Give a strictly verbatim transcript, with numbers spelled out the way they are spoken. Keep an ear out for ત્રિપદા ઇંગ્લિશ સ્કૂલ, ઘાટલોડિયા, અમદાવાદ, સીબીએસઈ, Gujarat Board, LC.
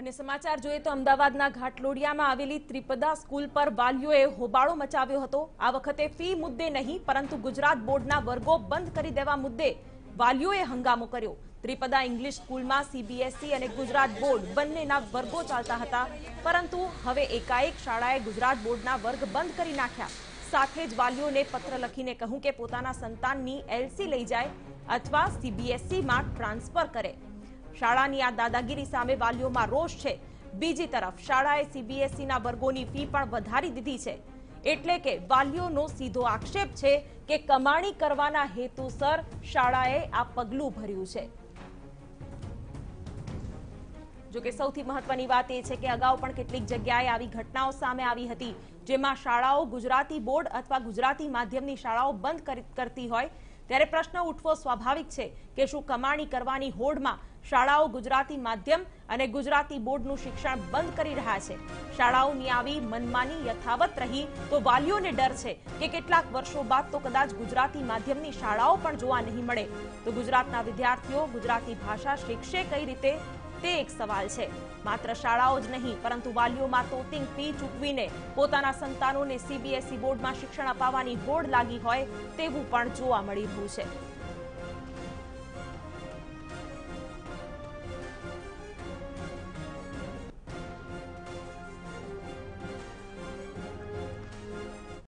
અને સમાચાર જોઈએ તો અમદાવાદના ઘાટલોડિયામાં આવેલી ત્રિપદા સ્કૂલ પર વાલીઓએ હોબાળો મચાવ્યો હતો। આ વખતે ફી મુદ્દે નહીં પરંતુ ગુજરાત બોર્ડના વર્ગો બંધ કરી દેવા મુદ્દે વાલીઓએ હંગામો કર્યો। ત્રિપદા ઇંગ્લિશ સ્કૂલમાં સીબીએસઈ અને ગુજરાત બોર્ડ બંનેના વર્ગો ચાલતા હતા, પરંતુ હવે એકાએક શાળાએ ગુજરાત બોર્ડના વર્ગ બંધ કરી નાખ્યા। સાથે જ વાલીઓને પત્ર લખીને કહ્યું કે પોતાના સંતાનની એલસી લઈ જાય અથવા સીબીએસઈમાં ટ્રાન્સફર કરે। શાળાની આ દાદાગીરી સામે વાલીઓમાં રોષ છે। બીજી તરફ શાળાએ સીબીએસઈ ના વર્ગોની ફી પણ વધારી દીધી છે, એટલે કે વાલીઓનો સીધો આક્ષેપ છે કે કમાણી કરવાના હેતુસર શાળાએ આ પગલું ભર્યું છે। જો કે સૌથી મહત્વની વાત એ છે કે અગાઉ પણ કેટલીક જગ્યાએ આવી ઘટનાઓ સામે આવી હતી, જેમાં શાળાઓ ગુજરાતી બોર્ડ અથવા ગુજરાતી માધ્યમની શાળાઓ બંધ કરતી હોય, ત્યારે પ્રશ્ન ઉઠવો સ્વાભાવિક છે કે શું કમાણી કરવાની હોડમાં શાળાઓ ગુજરાતી માધ્યમ અને ગુજરાતી બોર્ડનું શિક્ષણ બંધ કરી રહ્યા છે। શાળાઓની આવી મનમાની યથાવત રહી તો વાલીઓને ડર છે કે કેટલાક વર્ષો બાદ તો કદાચ ગુજરાતી માધ્યમની શાળાઓ પણ જોવા નહીં મળે, તો ગુજરાતના વિદ્યાર્થીઓ ગુજરાતી ભાષા શીખશે કઈ રીતે, તે એક સવાલ છે। માત્ર શાળાઓ જ નહીં પરંતુ વાલીઓમાં તોતિંગ ફી ચૂકવીને પોતાના સંતાનોને સીબીએસઈ બોર્ડમાં શિક્ષણ અપાવવાની હોડ લાગી હોય તેવું પણ જોવા મળી રહ્યું છે।